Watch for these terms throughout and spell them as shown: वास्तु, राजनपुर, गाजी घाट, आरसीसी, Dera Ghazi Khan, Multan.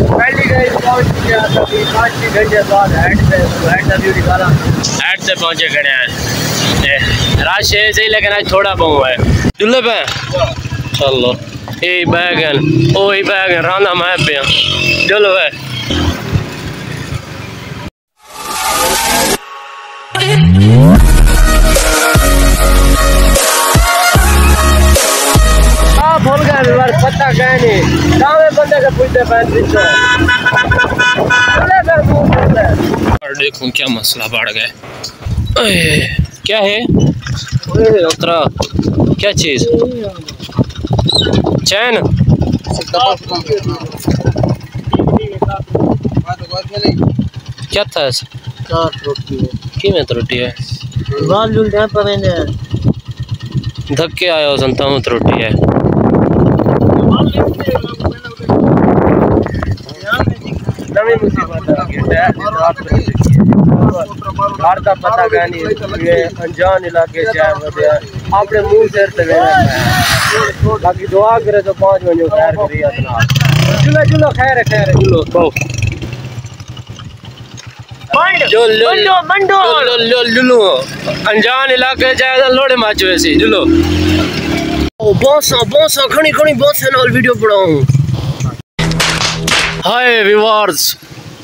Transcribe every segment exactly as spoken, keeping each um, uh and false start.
पहली गई पहुंच गया तभी पाँच छः घंटे बाद हेड पे इंटरव्यू निकाला। हेड से पहुंचे खड़े हैं, रात शेर से ही लेकिन आज थोड़ा बहु है चूल्हे पे। चलो ये बैगन ओ ये बैगन राना मैं पे चलो है। आप भूल गए पता गए नहीं और देखो क्या मसला बढ़ गया। क्या है उतरा क्या चीज चैन क्या था कि में त्रुटि है धक्के आया हो संता में त्रुटि है का पता नहीं ये अनजान इलाके अपने मुंह से बाकी दुआ करे तो पाँच बजे खैर करिए चलो खैर खैर चलो अनजान इलाके जाए लोड़े माचो ऐसे चलो बॉस बॉस खड़ी खड़ी बॉस है ना वीडियो बनाऊँ। हाय व्यूअर्स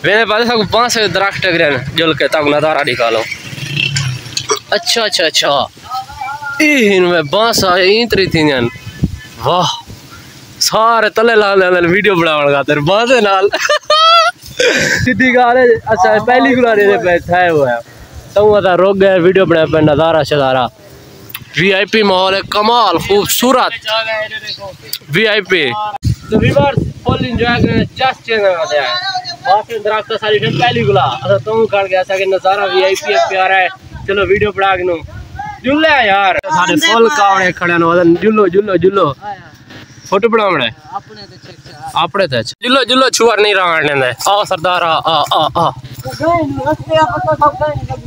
मैंने पता था पाँच सौ दरख्त टकरे जुल के तक नज़ारा निकालो। अच्छा अच्छा अच्छा इनमें बाँस ईतरी थी वाह सारे तले लाल लाल वीडियो बनाने खातर बाँस नाल सीधी गाल है। अच्छा पहली गुलाने ने बैठा हुआ है तू अदा रोक गए वीडियो बना पे नज़ारा शजारा वी आई पी माहौल है कमाल खूबसूरत वी आई पी। तो व्यूअर्स फुल एंजॉय करें जस्ट चेंगा करते हैं बाकी दरख्त सारी फिर पहली गुला असा तो कर गया सा कि नज़ारा वीआईपी प्यारा है। चलो वीडियो बना के नो जुल्ले यार सारे फुल कावड़े खड़े नो जुल्लो जुल्लो जुल्लो फोटो बनावड़े अपने ते अच्छा अपने ते अच्छा जुल्लो जुल्लो छुआर नहीं राने ने आ सरदार आ आ आ आ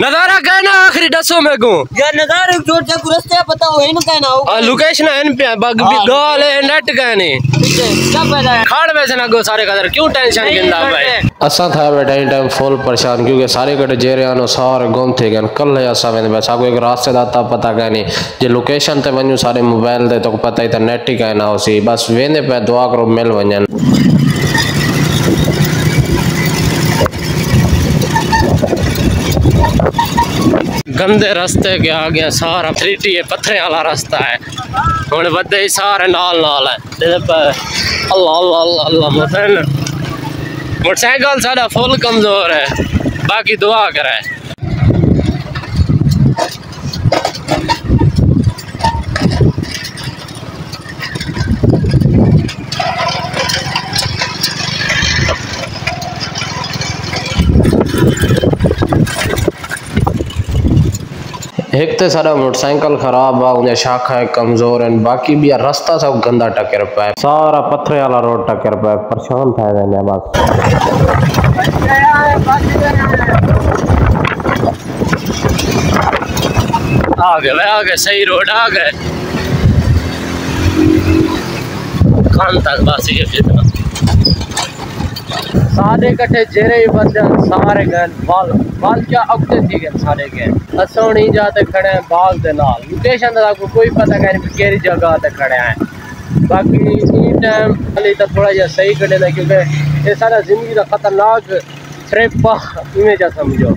नज़ारा कहना आखिरी दसो में को यार नज़ारा जोर से गुरस्ते पता होए न कहना हो लोकेशन एन पे बाग गाल है नेट कहने खाड़ में से ना गो सारे कदर क्यों टेंशन गिंदा भाई असा था बेटा इन टाइम फुल परेशान क्योंकि सारे कट जेरियानो सारे गुम थे गन कल है असा में बस आपको एक रास्ते दाता पता कहनी जे लोकेशन ते वनु सारे मोबाइल दे तो पता ही तो नेट ही कहना होसी बस वेने पे दुआ करो मिल वजन। गंदे रास्ते के आगे सारा फ्रीटी है पत्थर वाला रास्ता है हूँ बदे ही सारे नाल नाल है अल्लाह अल्लाह अल्लाह अल्लाह मोटरसाइकिल सारा फुल कमज़ोर है बाकी दुआ करे। एक तो सारा मोटरसाइकिल खराब है शाखा है कमजोर है बाकी भी रास्ता सब गंदा टकर पाए सारा पत्थर वाला रोड टकर पाए परेशान था बस। आ गए आ गए सही रोड आ गए खान तक बस ये जितना सारे कटे जेरे ही बंदे सारे गए बाल बाल क्या अगते थी गए सारे गए असो नहीं जाते खड़े हैं बाग दे नाल लोकेशन दा को कोई पता नहीं केरी जगह ते खड़े हैं बाकी इन टाइम खाली तो थोड़ा जा सही कटे ना क्योंकि ये सारा जिंदगी दा खतरनाक ट्रिप इमें जा समझो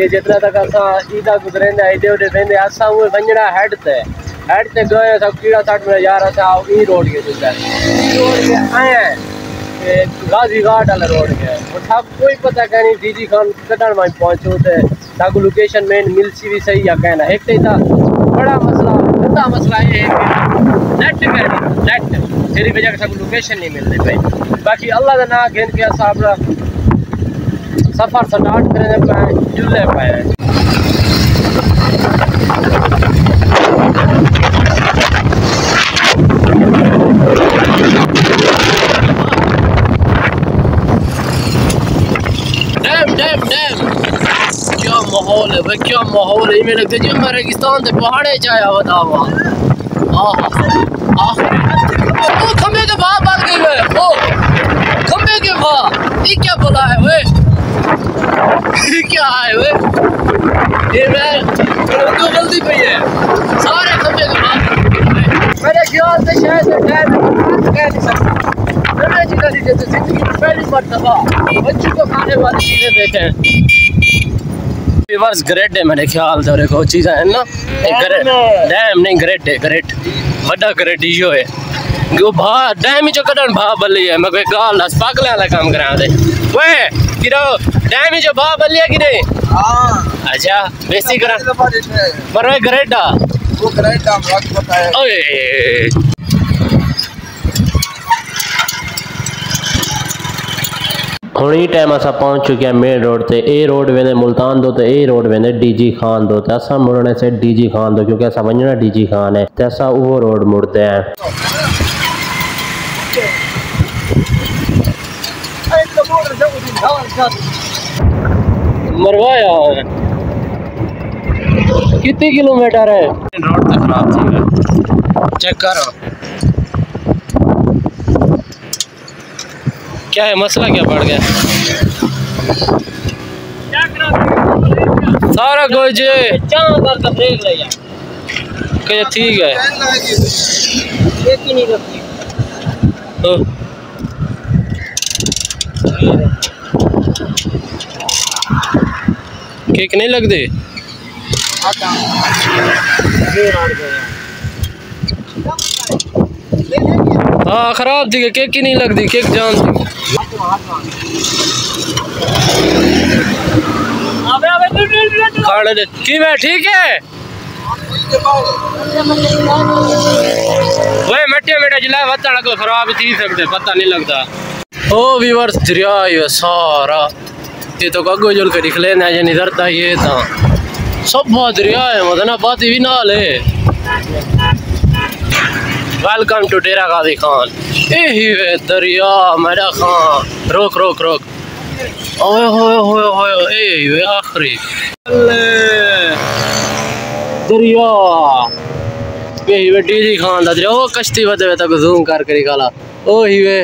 ये जितना तक असा ईदा गुजरेंदा इधे उधे वेंदे असा वो वंजड़ा हेड ते हेड ते गए सब कीड़ा साठ में यार असा ई रोड के जिसदा ई रोड के आए गाजी घाट वाला रोड है मतलब कोई पता कहनी डीजी खान कटन में पहुंचो थे ताको लोकेशन में मिलसी भी सही या कहना एक तो था बड़ा मसला बड़ा मसला ये है नेट पे नेट तेरी वजह से सब लोकेशन नहीं मिलने भाई बाकी अल्लाह का ना घेन के हिसाब रा सफर स्टार्ट करने पाए जुल्ले पाए डैम डैम क्या माहौल है भाई क्या माहौल है। मेरे लगता है जी रेगिस्तान के पहाड़े चाया बतावा आहा आहा तो थमे तो बात बात कर रहे हो खंबे के भाव ये क्या बोला है वे, ये क्या है वे, ये मैं तो गलती पे है सारे खंबे के भाव। मेरे ख्याल से शायद गैर कह नहीं सकता, मैंने जी गलती जैसे जिंदगी में पहली मरतबा बच्चों को खाने वाली चीज़ें देते हैं। व्यूअर्स ग्रेट है मेरे ख्याल से, और एक और चीज़ है ना डैम नहीं ग्रेट है, ग्रेट बड़ा ग्रेट इो है वो भा डैम जो कटन भा बली है। मैं कोई गाल हस पागल वाला काम करा दे वे किरो डैम जो भा बली है कि नहीं। हां अच्छा बेसी करा पर वे ग्रेट आ वो ग्रेट आ बात बताए। ओए हूँ ही टाइम अस पहुँच चुके मेन रोड से, ए रोड वेंदे मुल्तान दो तो ए रोड वेंदे डी जी खान दो, तो अस मुड़ने से डी जी खान दो क्योंकि अस वजना डी जी खान है तो अस वो रोड मुड़ते हैं। मरवाया कितने किलोमीटर है रोड तो खराब थी चेक करो क्या है मसला क्या बढ़ गया सारा कुछ ठीक है। तो केक नहीं लगते हाँ खराब थी केक ही नहीं लगती केक जान थी। ठीक है वही मिट्टे मिट्टे जिला वतन को खराब थी सकते पता नहीं लगता। ओ व्यूअर्स दरिया ये सारा ये तो अगो जुल के निकले ना ये निधरता ये तो सब दरिया है मतलब बात भी ना ले। Welcome to Dera Ghazi Khan. यही वे दरिया मेरा खान रोक रोक रोक ओए होए होए होए यही वे आखिरी दरिया यही वे डीजी खान दा दरिया। ओ कश्ती वदे तक जूम कर कर निकाला ओ ही वे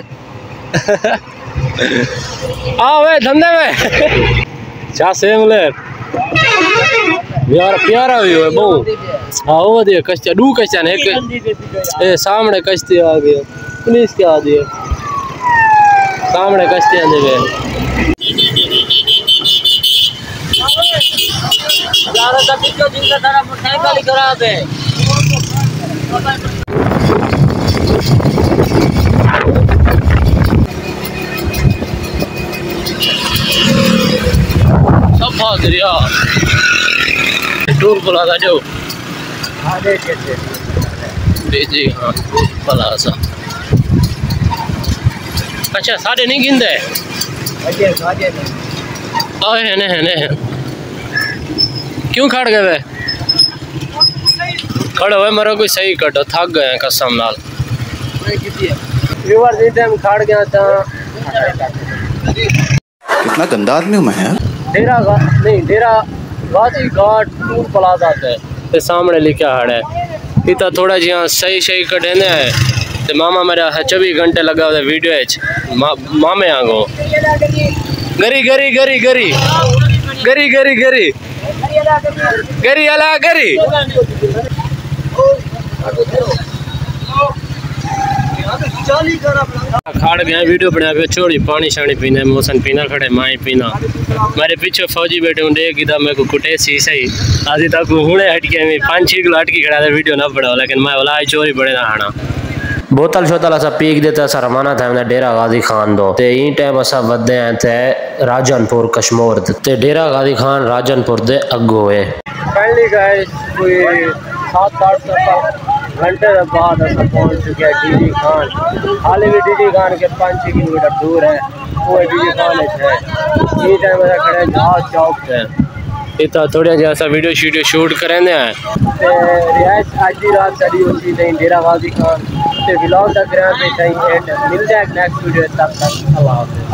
आ वे धंधे में चा सेमले यार प्यारा भी है बहुत। हाँ वो दे कश्ती दू कश्ती ने एक ए सामने कश्ती आ गई पुलिस के आ दी सामने कश्ती आ गई यार का किसको जिंदा तारा मोटरसाइकिल करा दे। सब भाग रिया टूर पलासा जो जी हाँ पलासा अच्छा साढ़े नहीं गिंदे है ने क्यों खड़ गए वे खड़ो हुए मरो कोई सही कटो थक गए कसम नाल खड़ गया था कितना गंदा आदमी हूँ मैं। डेरा नहीं डेरा गाजी घाट टूर प्लाजा है ते सामने लिखा है इतना थोड़ा जी हाँ सही सही कटेने है ते मामा मेरा चौबीस घंटे लगा हुआ वीडियो मा, मामे आगो गरी गरी गरी गरी गरी गरी गरी गरी अला गरी खाड़ गया वीडियो बना पे छोड़ी पानी शानी पीना मौसम पीना खड़े माई पीना मेरे पीछे फौजी बैठे उन्हें किदा मैं को कुटे सी सही आज तक हुणे हटके में पाँच छः किलो हटके खड़ा था वीडियो ना पड़ा लेकिन मैं वाला चोरी बड़े ना आना बोतल शोतल असा पीक देता असा रवाना था डेरा गाजी खान दो ते इन टाइम असा वधे हैं ते राजनपुर कश्मोर ते डेरा गाजी खान राजनपुर दे अगो है। फाइनली गाइस कोई सात आठ घंटे बाद असर पहुँच चुके हैं डीजी खान। हाल भी डीजी खान के पाँच छः किलोमीटर दूर है वो डीजी खान है ये टाइम अगर खड़े जहाज चौक है इतना थोड़ा जैसा वीडियो शीडियो शूट करेंगे रियाज आज रात चली होती नहीं डेरा गाजी खान से ब्लॉग तक रहा मिलते हैं नेक्स्ट वीडियो तब तक अल्लाह हाफिज़।